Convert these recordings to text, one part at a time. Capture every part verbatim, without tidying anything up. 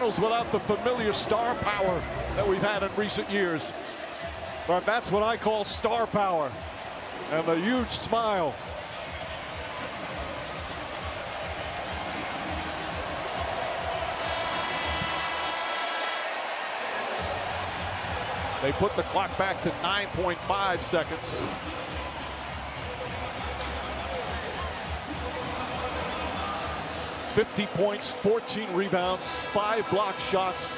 finals without the familiar star power that we've had in recent years. But that's what I call star power. And a huge smile. They put the clock back to nine point five seconds. fifty points, fourteen rebounds, five block shots,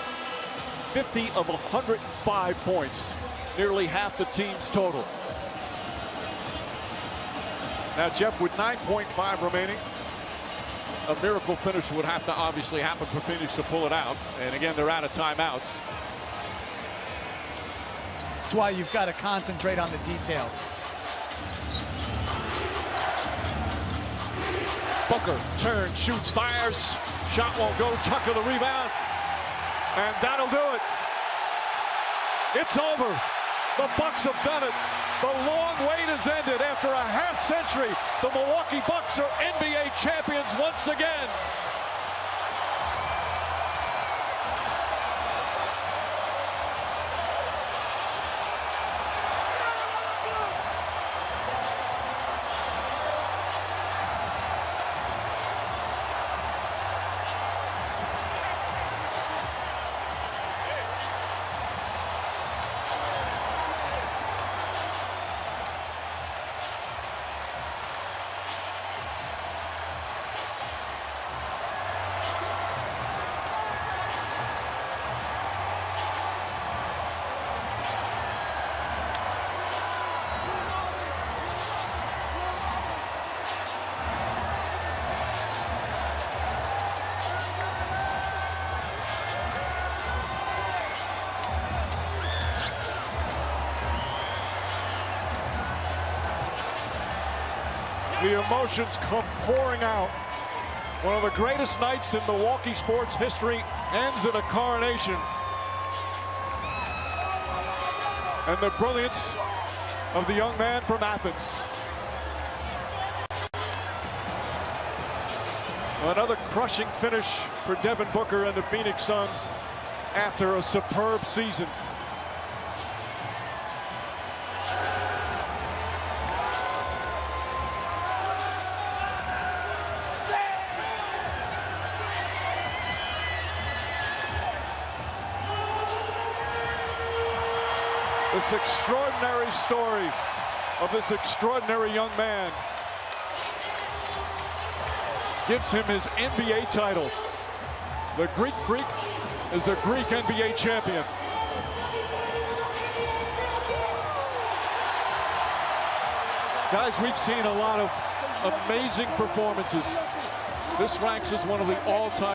fifty of one hundred five points, nearly half the team's total. Now, Jeff, with nine point five remaining, a miracle finish would have to obviously happen for Phoenix to pull it out. And again, they're out of timeouts. That's why you've got to concentrate on the details. Booker turns, shoots, fires. Shot won't go. Tucker the rebound. And that'll do it. It's over. The Bucks have done it. The long wait has ended. After a half century, the Milwaukee Bucks are N B A champions once again. The emotions come pouring out. One of the greatest nights in Milwaukee sports history ends in a coronation. And the brilliance of the young man from Athens. Another crushing finish for Devin Booker and the Phoenix Suns after a superb season. This extraordinary story of this extraordinary young man gives him his N B A title. The Greek Freak is a Greek N B A champion. Guys, we've seen a lot of amazing performances. This ranks as one of the all-time